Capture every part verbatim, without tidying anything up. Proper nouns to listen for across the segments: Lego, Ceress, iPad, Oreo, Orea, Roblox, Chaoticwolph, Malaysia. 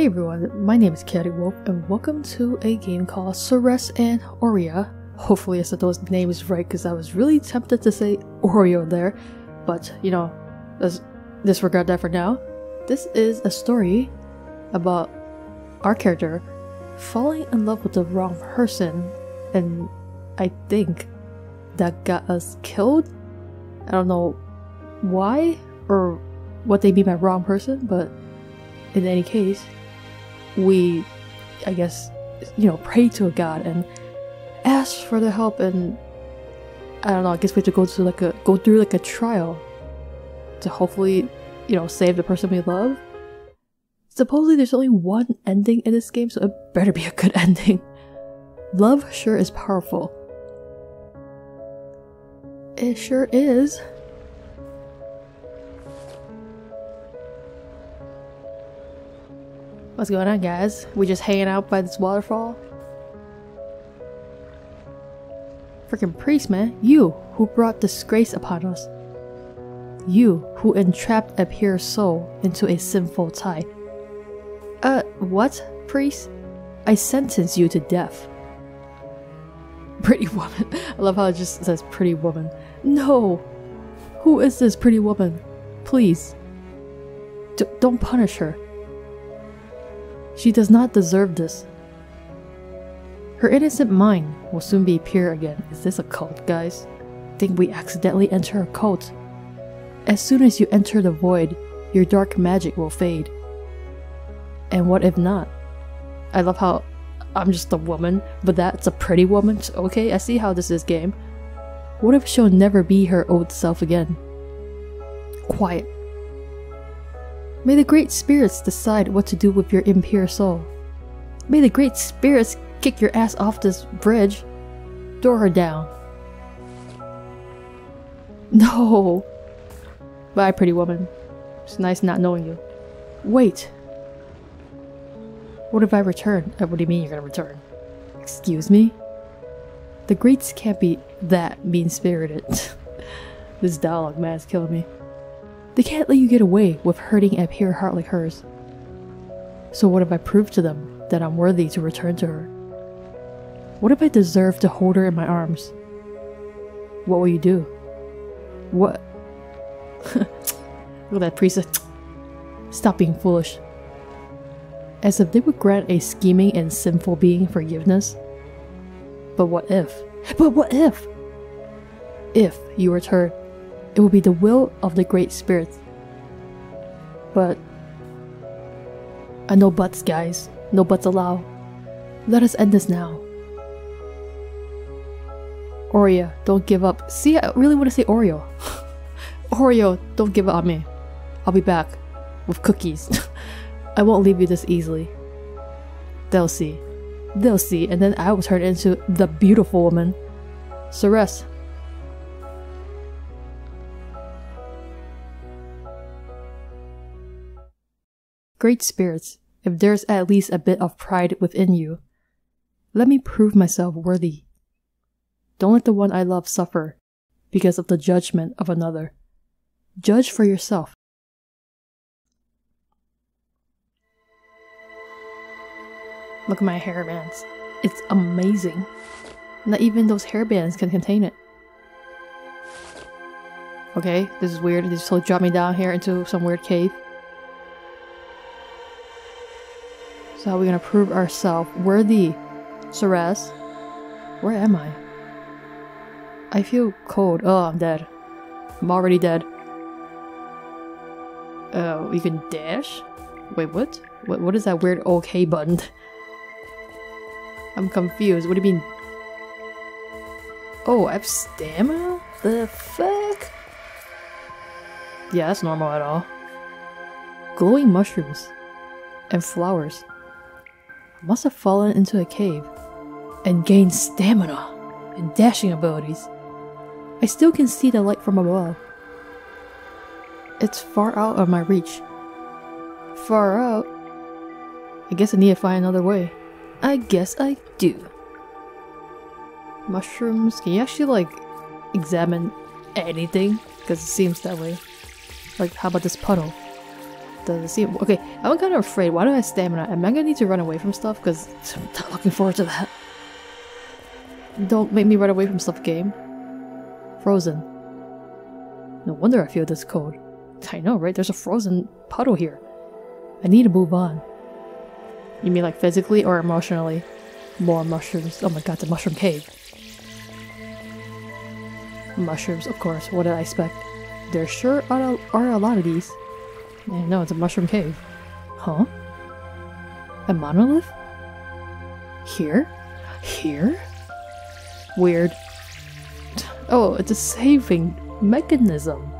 Hey everyone, my name is Chaoticwolph, and welcome to a game called Ceress and Orea. Hopefully I said those names right, because I was really tempted to say Oreo there, but you know, let's disregard that for now. This is a story about our character falling in love with the wrong person, and I think that got us killed. I don't know why or what they mean by wrong person, but in any case, we, I guess, you know, pray to a god and ask for their help, and I don't know, I guess we have to go through like a go through like a trial to hopefully, you know, save the person we love. Supposedly there's only one ending in this game, so it better be a good ending. Love sure is powerful. It sure is. What's going on, guys? We just hanging out by this waterfall? Freaking priest, man. You who brought disgrace upon us. You who entrapped a pure soul into a sinful tie. Uh, what, priest? I sentence you to death. Pretty woman. I love how it just says pretty woman. No! Who is this pretty woman? Please. D- don't punish her. She does not deserve this. Her innocent mind will soon be pure again. Is this a cult, guys? I think we accidentally enter a cult. As soon as you enter the void, your dark magic will fade. And what if not? I love how I'm just a woman, but that's a pretty woman. Okay, I see how this is game. What if she'll never be her old self again? Quiet. May the great spirits decide what to do with your impure soul. May the great spirits kick your ass off this bridge. Throw her down. No. Bye, pretty woman. It's nice not knowing you. Wait. What if I return? What do you mean you're gonna return? Excuse me? The greats can't be that mean-spirited. This dialogue, man, is killing me. They can't let you get away with hurting a pure heart like hers. So what if I prove to them that I'm worthy to return to her? What if I deserve to hold her in my arms? What will you do? What? Look at that priest. Stop being foolish. As if they would grant a scheming and sinful being forgiveness. But what if? But what if? If you return, it will be the will of the Great Spirit. But... Uh, no buts, guys. No buts allowed. Let us end this now. Oreo, don't give up. See, I really want to say Oreo. Oreo, don't give up on me. I'll be back. With cookies. I won't leave you this easily. They'll see. They'll see. And then I will turn into the beautiful woman. Ceress. Great spirits, if there's at least a bit of pride within you, let me prove myself worthy. Don't let the one I love suffer because of the judgment of another. Judge for yourself. Look at my hair bands. It's amazing. Not even those hair bands can contain it. Okay, this is weird. They just sort of dropped me down here into some weird cave. So how are we gonna prove ourselves worthy? Ceress? Where am I? I feel cold. Oh, I'm dead. I'm already dead. Oh, uh, you can dash? Wait, what? What? What is that weird okay button? I'm confused. What do you mean? Oh, I have stamina? The fuck? Yeah, that's normal at all. Glowing mushrooms. And flowers. Must have fallen into a cave and gained stamina and dashing abilities. I still can see the light from above. It's far out of my reach. Far out? I guess I need to find another way. I guess I do. Mushrooms, can you actually like examine anything? Because it seems that way. Like how about this puddle? the sea. Okay, I'm kind of afraid. Why do I have stamina? Am I gonna need to run away from stuff? Because I'm not looking forward to that. Don't make me run away from stuff, game. Frozen. No wonder I feel this cold. I know, right? There's a frozen puddle here. I need to move on. You mean like physically or emotionally? More mushrooms. Oh my god, the mushroom cave. Mushrooms, of course. What did I expect? There sure are a, are a lot of these. I know, it's a mushroom cave. Huh? A monolith? Here? Here? Weird. Oh, it's a saving mechanism.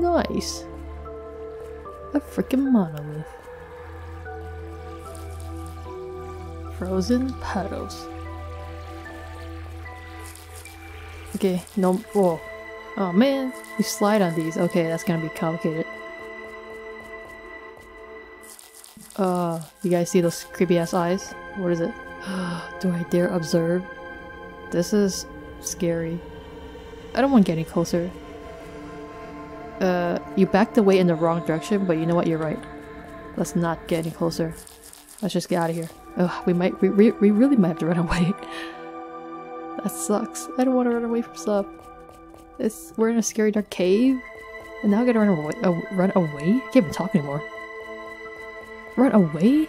Nice. A freaking monolith. Frozen puddles. Okay, no. Whoa. Oh man, you slide on these. Okay, that's gonna be complicated. Uh, you guys see those creepy ass eyes? What is it? Do I dare observe? This is scary. I don't want to get any closer. Uh, you backed away in the wrong direction, but you know what? You're right. Let's not get any closer. Let's just get out of here. Oh, we might. We, we, we really might have to run away. That sucks. I don't want to run away from stuff. It's, we're in a scary dark cave, and now I gotta run away. Oh, run away? I can't even talk anymore. Run away?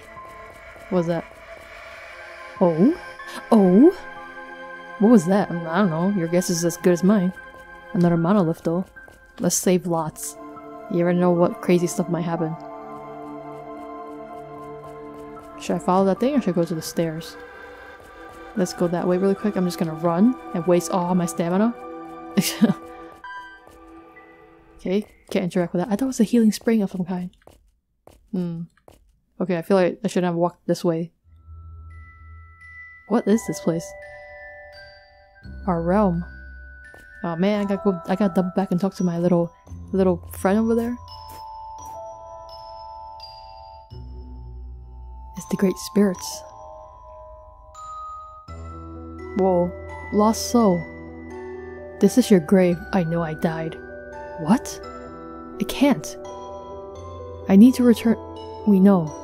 What was that? Oh? Oh? What was that? I don't know. Your guess is as good as mine. Another monolith, though. Let's save lots. You never know what crazy stuff might happen. Should I follow that thing or should I go to the stairs? Let's go that way really quick. I'm just gonna run and waste all my stamina. Okay, can't interact with that. I thought it was a healing spring of some kind. Hmm. Okay, I feel like I shouldn't have walked this way. What is this place? Our realm. Oh man, I gotta go. I gotta dump back and talk to my little, little friend over there. It's the Great Spirits. Whoa, lost soul. This is your grave. I know I died. What? I can't. I need to return. We know.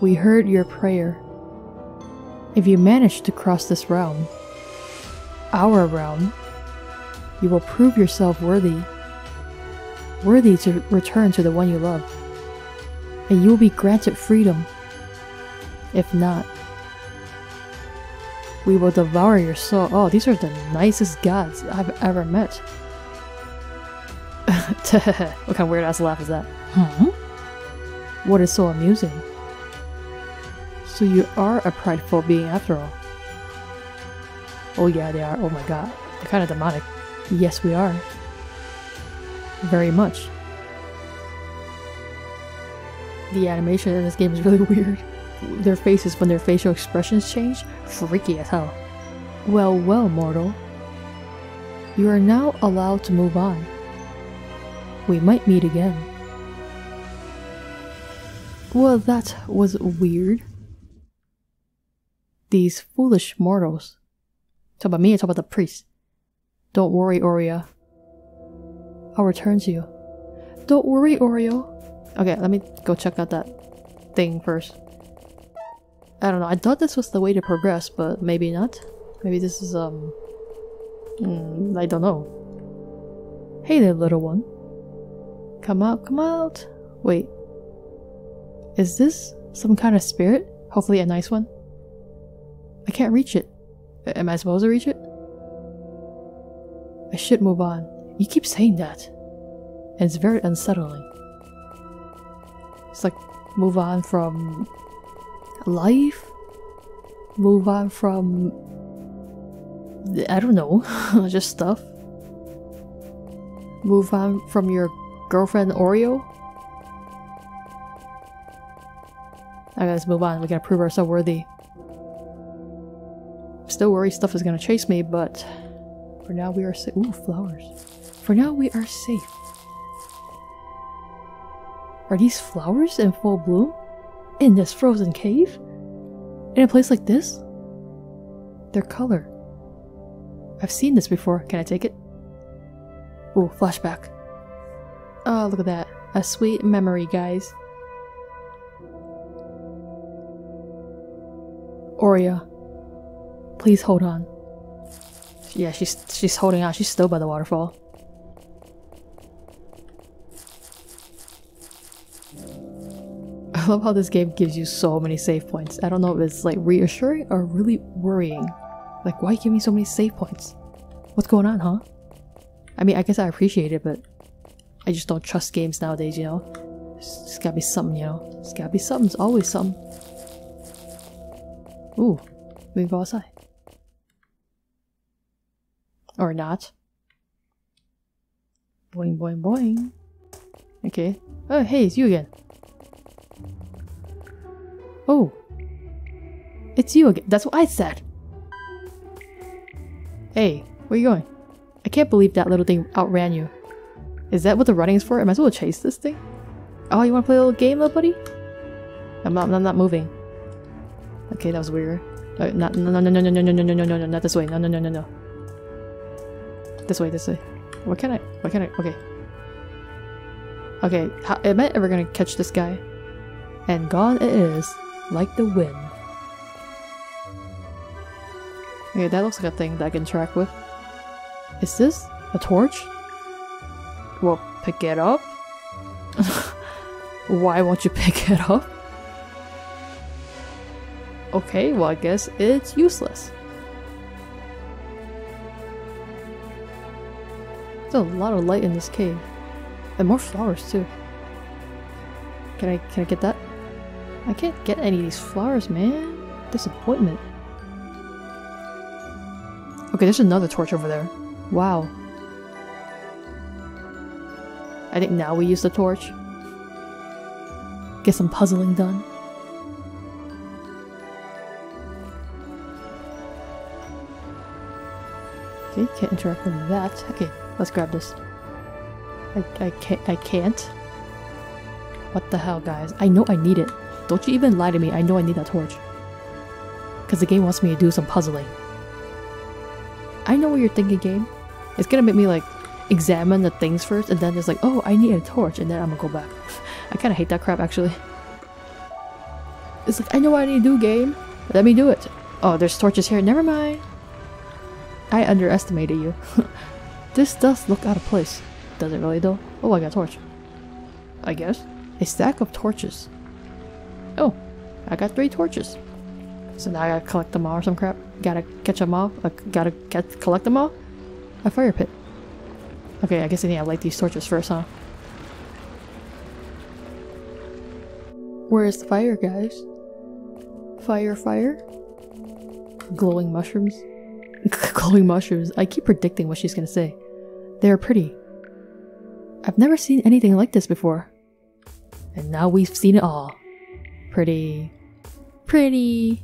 We heard your prayer. If you manage to cross this realm, our realm, you will prove yourself worthy. Worthy to return to the one you love. And you will be granted freedom. If not, we will devour your soul. Oh, these are the nicest gods I've ever met. What kind of weird ass laugh is that? Huh? What is so amusing? So you are a prideful being after all. Oh yeah, they are. Oh my god. They're kind of demonic. Yes, we are. Very much. The animation in this game is really weird. Their faces when their facial expressions change? Freaky as hell. Well, well, mortal. You are now allowed to move on. We might meet again. Well, that was weird. These foolish mortals. Talk about me, talk about the priest. Don't worry, Orea. I'll return to you. Don't worry, Oreo. Okay, let me go check out that thing first. I don't know, I thought this was the way to progress, but maybe not. Maybe this is, um... Mm, I don't know. Hey there, little one. Come out, come out! Wait. Is this some kind of spirit? Hopefully a nice one. I can't reach it. Am I supposed to reach it? I should move on. You keep saying that. And it's very unsettling. It's like, move on from... life? Move on from... I don't know. Just stuff. Move on from your girlfriend Oreo? Alright, let's move on. We gotta prove ourselves worthy. Still worried stuff is gonna chase me, but... for now we are safe. Ooh, flowers. For now we are safe. Are these flowers in full bloom? In this frozen cave? In a place like this? Their color. I've seen this before. Can I take it? Ooh, flashback. Oh, look at that. A sweet memory, guys. Orea, please hold on. Yeah, she's she's holding on. She's still by the waterfall. I love how this game gives you so many save points. I don't know if it's like reassuring or really worrying. Like, why give me so many save points? What's going on, huh? I mean, I guess I appreciate it, but I just don't trust games nowadays, you know? It's gotta be something, you know? It's gotta be something. It's always something. Ooh, we can go outside. Or not. Boing, boing, boing. Okay. Oh, hey, it's you again. Oh. It's you again. That's what I said. Hey, where are you going? I can't believe that little thing outran you. Is that what the running is for? Am I supposed to chase this thing? Oh, you want to play a little game, little buddy? I'm not, I'm not moving. Okay, that was weird. No, not, no, no, no, no, no, no, no, no, no, no, no, not this way. No, no, no, no, no. This way, this way. What can I? What can I? Okay. Okay, how, am I ever gonna catch this guy? And gone it is, like the wind. Okay, that looks like a thing that I can interact with. Is this a torch? Well, pick it up? Why won't you pick it up? Okay, well, I guess it's useless. There's a lot of light in this cave. And more flowers, too. Can I, can I get that? I can't get any of these flowers, man. Disappointment. Okay, there's another torch over there. Wow. I think now we use the torch. Get some puzzling done. Okay, can't interact with that. Okay, let's grab this. I, I can't. I can't. What the hell, guys? I know I need it. Don't you even lie to me. I know I need that torch. Because the game wants me to do some puzzling. I know what you're thinking, game. It's gonna make me, like, examine the things first, and then it's like, oh, I need a torch, and then I'm gonna go back. I kinda hate that crap, actually. It's like, I know what I need to do, game. Let me do it. Oh, there's torches here. Never mind. I underestimated you. This does look out of place. Does it really, though? Oh, I got a torch. I guess. A stack of torches. Oh, I got three torches. So now I gotta collect them all or some crap. Gotta catch them all. I gotta get, collect them all? A fire pit. Okay, I guess I need to light these torches first, huh? Where is the fire, guys? Fire, fire? Glowing mushrooms? Glowing mushrooms. I keep predicting what she's gonna say. They're pretty. I've never seen anything like this before. And now we've seen it all. Pretty. Pretty.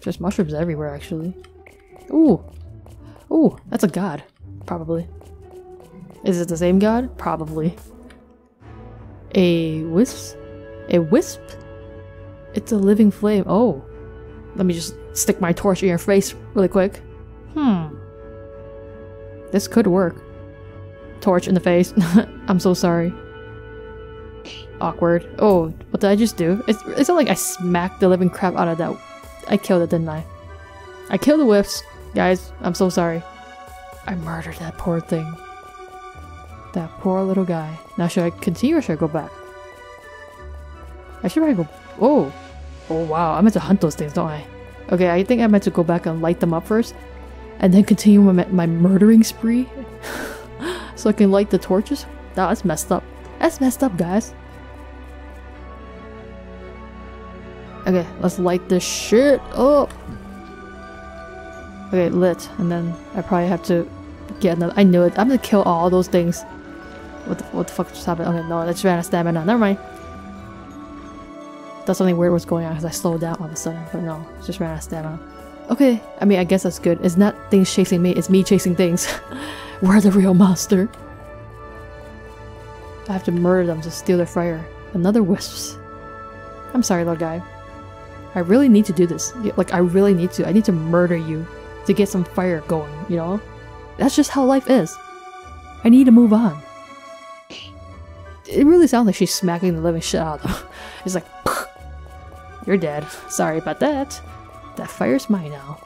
Just mushrooms everywhere, actually. Ooh. Ooh, that's a god. Probably. Is it the same god? Probably. A wisp? A wisp? It's a living flame. Oh. Let me just stick my torch in your face really quick. Hmm. This could work. Torch in the face. I'm so sorry. Awkward. Oh, what did I just do? It's, it's not like I smacked the living crap out of that. I killed it, didn't I? I killed the whips. Guys, I'm so sorry. I murdered that poor thing. That poor little guy. Now should I continue or should I go back? I should probably go... Oh! Oh wow, I meant to hunt those things, don't I? Okay, I think I meant to go back and light them up first. And then continue my, my murdering spree. So I can light the torches? Nah, that's messed up. That's messed up, guys. Okay, let's light this shit up. Okay, lit. And then I probably have to get another. I knew it. I'm gonna kill all those things. What the, what the fuck just happened? Okay, no, I just ran out of stamina. Never mind. That's something weird was going on because I slowed down all of a sudden. But no, just ran out of stamina. Okay, I mean, I guess that's good. It's not things chasing me, it's me chasing things. We're the real monster. I have to murder them to steal their fire. Another wisps. I'm sorry, little guy. I really need to do this. Like, I really need to. I need to murder you to get some fire going, you know? That's just how life is. I need to move on. It really sounds like she's smacking the living shit out of them. It's like, you're dead. Sorry about that. That fire's mine now.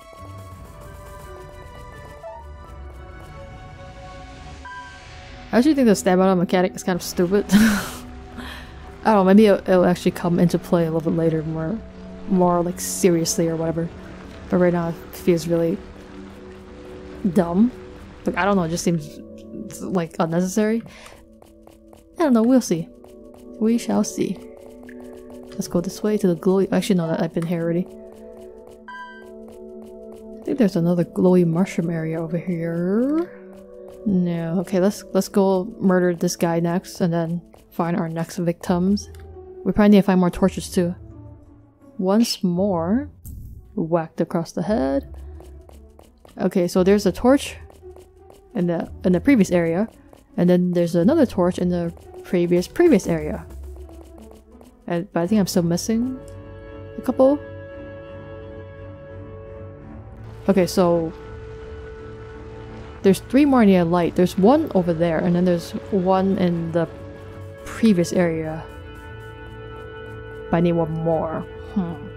I actually think the stab out mechanic is kind of stupid. I don't know, maybe it'll, it'll actually come into play a little bit later, more, more like seriously or whatever. But right now it feels really dumb. Like, I don't know, it just seems like unnecessary. I don't know, we'll see. We shall see. Let's go this way to the glowy. Actually, no, I've been here already. I think there's another glowy mushroom area over here. No. Okay, let's let's go murder this guy next and then find our next victims. We probably need to find more torches too. Once more. Whacked across the head. Okay, so there's a torch in the in the previous area. And then there's another torch in the previous previous area. And, but I think I'm still missing a couple. Okay, so there's three more near light. There's one over there, and then there's one in the previous area. But I need one more. Hmm.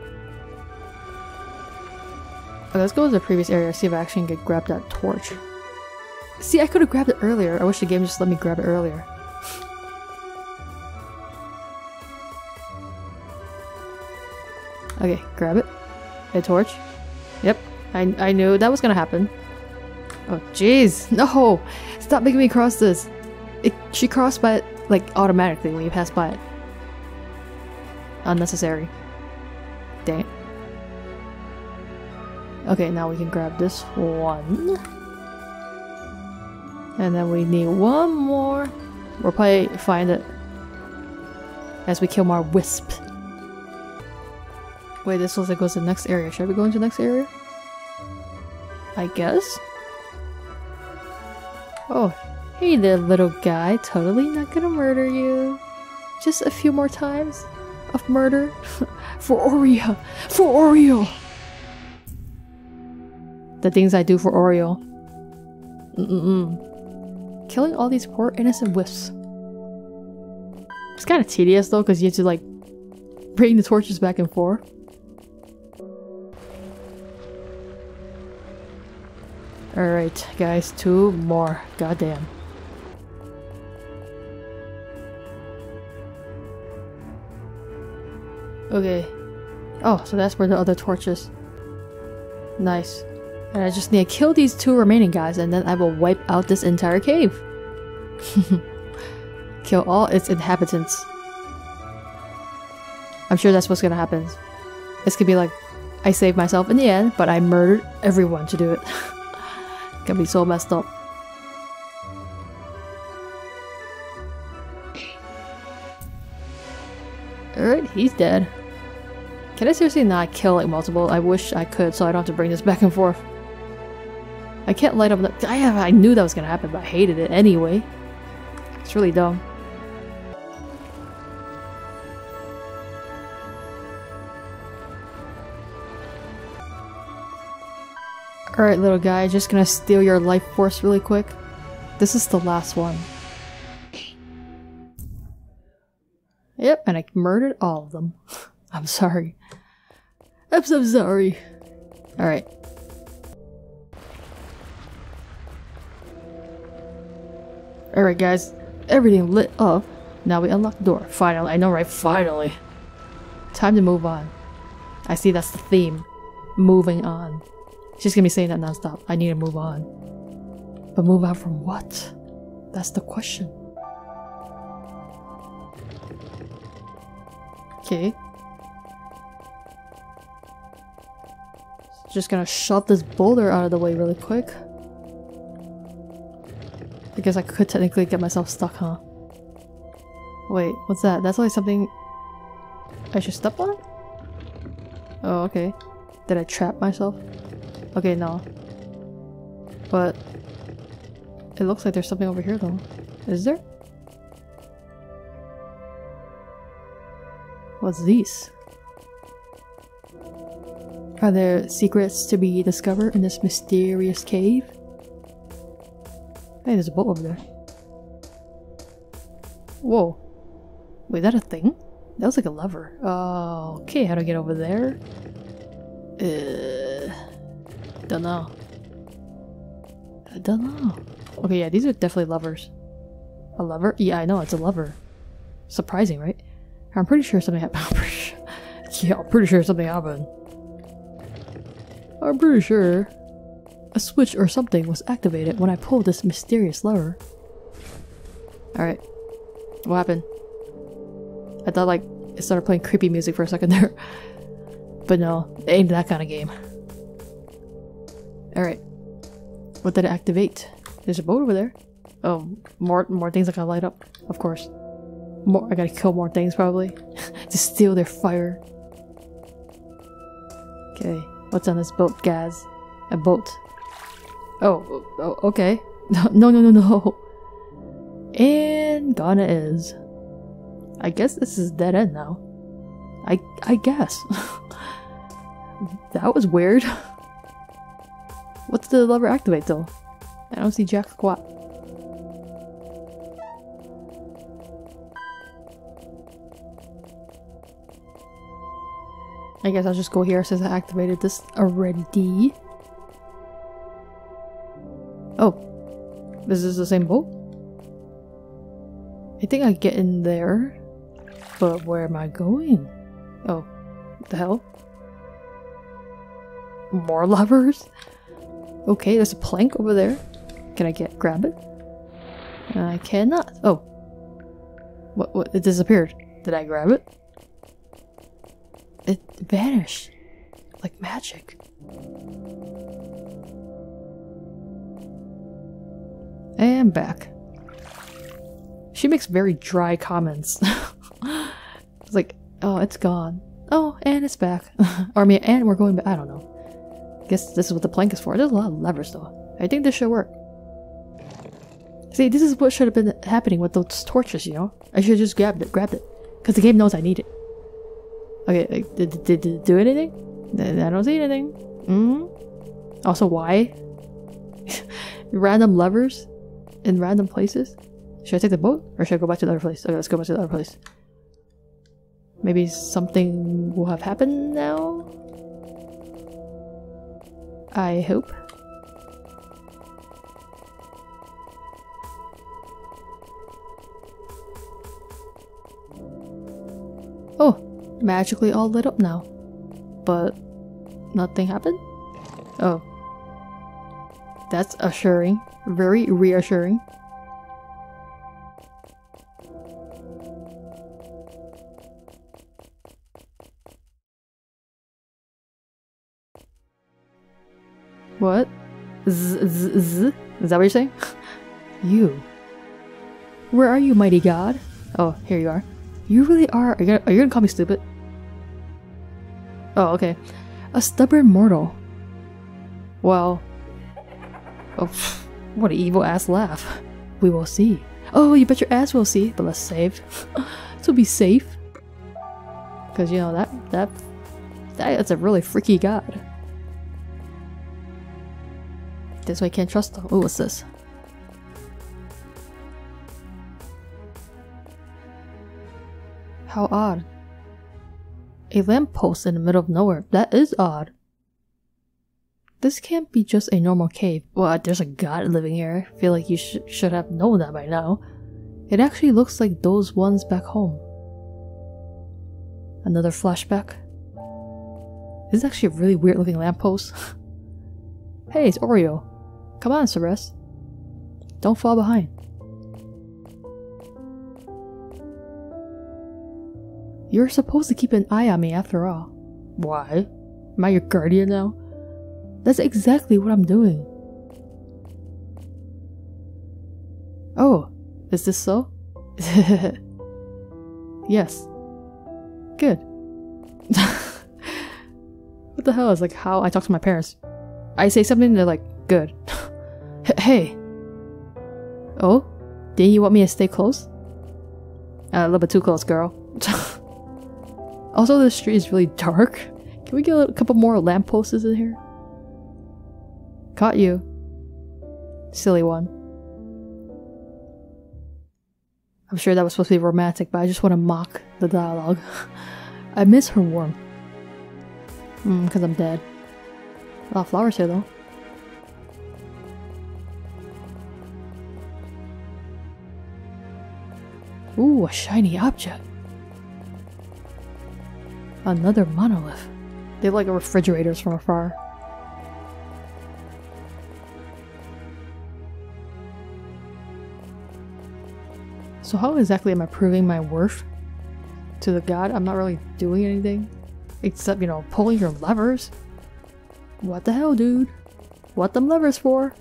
Okay, let's go to the previous area, see if I actually can get, grab that torch. See, I could have grabbed it earlier. I wish the game just let me grab it earlier. Okay, grab it. A torch. Yep, I, I knew that was gonna happen. Oh jeez, no! Stop making me cross this! It, she crossed by it, like, automatically when you pass by it. Unnecessary. Dang it. Okay, now we can grab this one. And then we need one more. We'll probably find it as we kill more wisp. Wait, this looks like it goes to the next area. Should we go into the next area? I guess? Oh, hey there, little guy. Totally not gonna murder you. Just a few more times of murder for Oreo. For Oreo. The things I do for Oreo. Mm-mm. Killing all these poor innocent wisps. It's kind of tedious though, because you have to like bring the torches back and forth. Alright, guys, two more. Goddamn. Okay. Oh, so that's where the other torch is. Nice. And I just need to kill these two remaining guys and then I will wipe out this entire cave. Kill all its inhabitants. I'm sure that's what's gonna happen. This could be like, I saved myself in the end, but I murdered everyone to do it. Can be so messed up. Alright, he's dead. Can I seriously not kill like multiple? I wish I could so I don't have to bring this back and forth. I can't light up the- I, I knew that was gonna happen but I hated it anyway. It's really dumb. Alright, little guy, just gonna steal your life force really quick. This is the last one. Yep, and I murdered all of them. I'm sorry. I'm so sorry. Alright. Alright, guys. Everything lit up. Now we unlock the door. Finally. I know, right? Finally. Time to move on. I see that's the theme. Moving on. She's gonna be saying that nonstop. I need to move on. But move on from what? That's the question. Okay. Just gonna shove this boulder out of the way really quick. I guess I could technically get myself stuck, huh? Wait, what's that? That's like something I should step on? Oh, okay. Did I trap myself? Okay, no. But it looks like there's something over here though. Is there? What's these? Are there secrets to be discovered in this mysterious cave? Hey, there's a boat over there. Whoa. Wait, that a thing? That was like a lever. Oh, okay, how do I get over there? Uh, don't know. I don't know. Okay, yeah, these are definitely levers. A lever? Yeah, I know, it's a lever. Surprising, right? I'm pretty sure something happened. Yeah, I'm pretty sure something happened. I'm pretty sure a switch or something was activated when I pulled this mysterious lever. Alright. What happened? I thought, like, it started playing creepy music for a second there. But no, it ain't that kind of game. Alright. What did it activate? There's a boat over there. Oh, more more things I gotta light up, of course. More, I gotta kill more things probably to steal their fire. Okay, what's on this boat, guys? A boat. Oh, oh okay. No, no, no, no. And gone it is. I guess this is dead end now. I I guess. That was weird. What's the lever activate though? I don't see jack squat. I guess I'll just go here since I activated this already. Oh, this is the same boat? I think I get in there, but where am I going? Oh, what the hell? More levers? Okay, there's a plank over there. Can I get grab it? I cannot. Oh, what? What? It disappeared. Did I grab it? It vanished like magic. And back. She makes very dry comments. It's like, oh, it's gone. Oh, and it's back. Or I mean, and we're going back. I don't know. Guess this is what the plank is for. There's a lot of levers though. I think this should work. See, this is what should have been happening with those torches, you know? I should have just grabbed it, grabbed it. Because the game knows I need it. Okay, did, did, did it do anything? I don't see anything. Mm-hmm. Also, why? Random levers in random places? Should I take the boat? Or should I go back to the other place? Okay, let's go back to the other place. Maybe something will have happened now? I hope. Oh! Magically all lit up now, but nothing happened. Oh, that's assuring, very reassuring. What? Z z z? Is that what you're saying? You. Where are you, mighty god? Oh, here you are. You really are. Are you, gonna, are you gonna call me stupid? Oh, okay. A stubborn mortal. Well. Oh, pff, what an evil ass laugh. We will see. Oh, you bet your ass we'll see. But let's save. This will be safe. Cause you know that that that that's a really freaky god. This way I can't trust them. Oh, what's this? How odd. A lamppost in the middle of nowhere. That is odd. This can't be just a normal cave. Well, there's a god living here. I feel like you sh should have known that by now. It actually looks like those ones back home. Another flashback. This is actually a really weird looking lamppost. Hey, it's Oreo. Come on, Ceress. Don't fall behind. You're supposed to keep an eye on me after all. Why? Am I your guardian now? That's exactly what I'm doing. Oh, is this so? Yes. Good. What the hell is like how I talk to my parents? I say something and they're like, good. Hey. Oh? Didn't you want me to stay close? Uh, a little bit too close, girl. Also, this street is really dark. Can we get a couple more lampposts in here? Caught you. Silly one. I'm sure that was supposed to be romantic, but I just want to mock the dialogue. I miss her warmth. Mm, because I'm dead. A lot of flowers here, though. Ooh, a shiny object. Another monolith. They like refrigerators from afar. So how exactly am I proving my worth to the god? I'm not really doing anything. Except, you know, pulling your levers. What the hell, dude? What them levers for?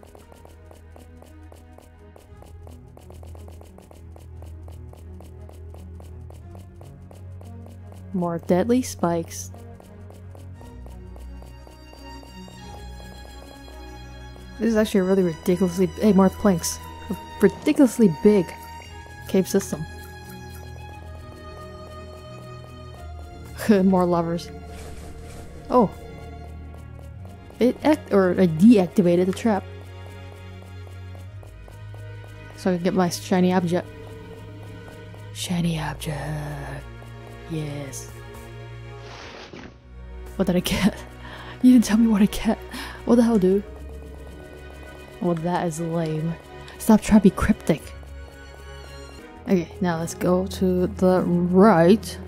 More deadly spikes. This is actually a really ridiculously- hey, more planks. A ridiculously big cave system. More levers. Oh. It act- or I deactivated the trap. So I can get my shiny object. Shiny object. Yes. What did I get? You didn't tell me what I get. What the hell, dude? Well, that is lame. Stop trying to be cryptic. Okay, now let's go to the right.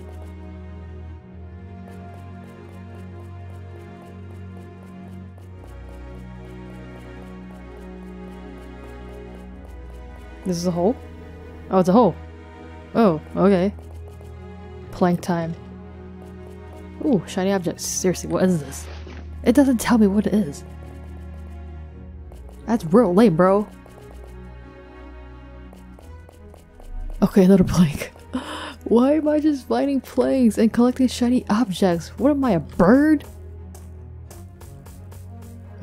This is a hole? Oh, it's a hole. Oh, okay. Plank time. Ooh, shiny object. Seriously, what is this? It doesn't tell me what it is. That's real lame, bro. Okay, another plank. Why am I just finding planks and collecting shiny objects? What am I, a bird?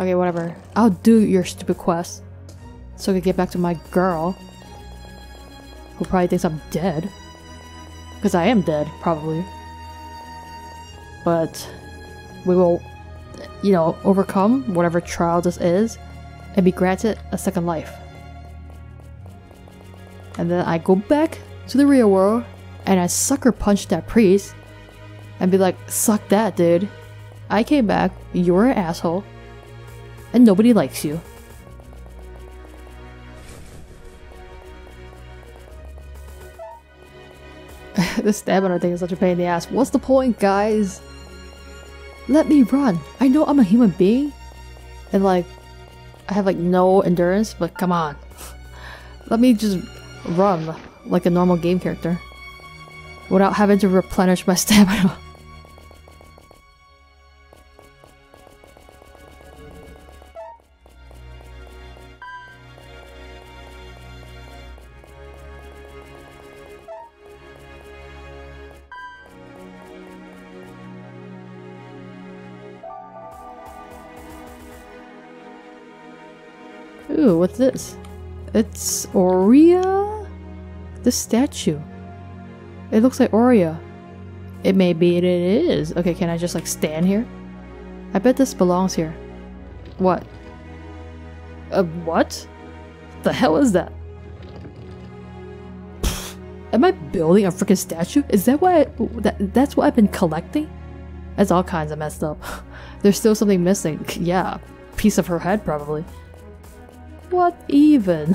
Okay, whatever. I'll do your stupid quest. So I can get back to my girl. Who probably thinks I'm dead. Because I am dead, probably. But we will, you know, overcome whatever trial this is and be granted a second life. And then I go back to the real world and I sucker punch that priest and be like, suck that, dude. I came back, you were an asshole, and nobody likes you. This stamina thing is such a pain in the ass. What's the point, guys? Let me run. I know I'm a human being and like I have like no endurance, but come on. Let me just run like a normal game character without having to replenish my stamina. Ooh, what's this? It's Orea? This statue. It looks like Orea. It may be, it is. Okay, can I just like stand here? I bet this belongs here. What? Uh, what? The hell is that? Pfft, am I building a freaking statue? Is that why I, that, that's what I've been collecting? That's all kinds of messed up. There's still something missing. Yeah, piece of her head probably. What even?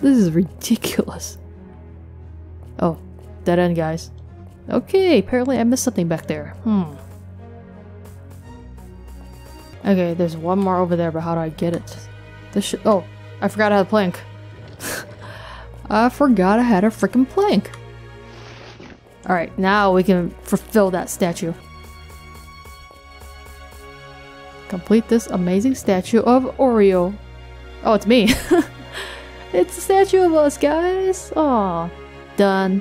This is ridiculous. Oh, dead end, guys. Okay, apparently I missed something back there. Hmm. Okay, there's one more over there, but how do I get it? This sh- oh, I forgot I had a plank. I forgot I had a freaking plank. Alright, now we can fulfill that statue. Complete this amazing statue of Oreo. Oh, it's me. It's a statue of us, guys. Aw. Done.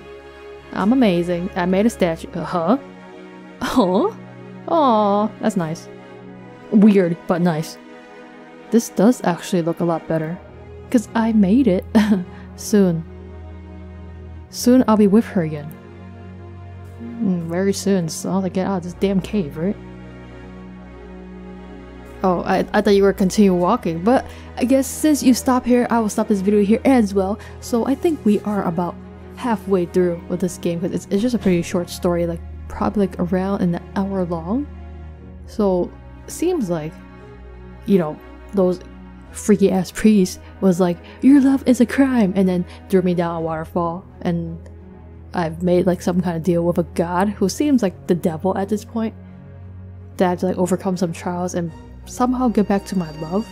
I'm amazing. I made a statue. Uh-huh. Huh? Aw. That's nice. Weird, but nice. This does actually look a lot better. Because I made it. Soon. Soon I'll be with her again. Mm, very soon. So I'll have to get out of this damn cave, right? Oh, I, I thought you were continuing walking, but I guess since you stop here, I will stop this video here as well. So I think we are about halfway through with this game, because it's, it's just a pretty short story, like probably like around an hour long. So seems like, you know, those freaky ass priests was like, your love is a crime, and then threw me down a waterfall, and I've made like some kind of deal with a god who seems like the devil at this point, that I have to like overcome some trials and somehow get back to my love.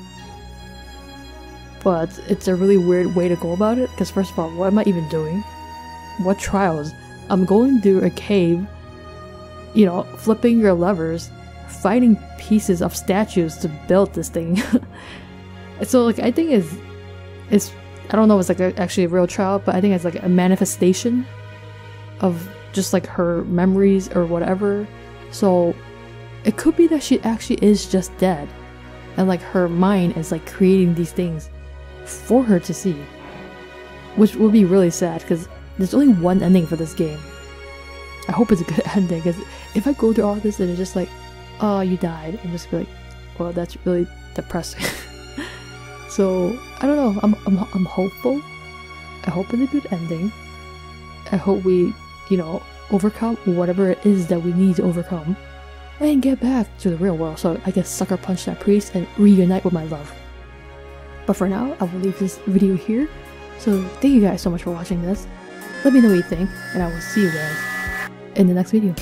But it's a really weird way to go about it, because first of all, what am I even doing? What trials? I'm going through a cave, you know, flipping your levers, finding pieces of statues to build this thing. So like, I think it's, it's, I don't know if it's like a, actually a real trial, but I think it's like a manifestation of just like her memories or whatever. So it could be that she actually is just dead, and like her mind is like creating these things for her to see, which would be really sad, because there's only one ending for this game. I hope it's a good ending, because if I go through all this and it's just like, oh, you died, and just be like, well, that's really depressing. So I don't know. I'm, I'm I'm hopeful. I hope it's a good ending. I hope we, you know, overcome whatever it is that we need to overcome, and get back to the real world, so I can sucker punch that priest and reunite with my love. But for now, I will leave this video here. So thank you guys so much for watching this. Let me know what you think, and I will see you guys in the next video.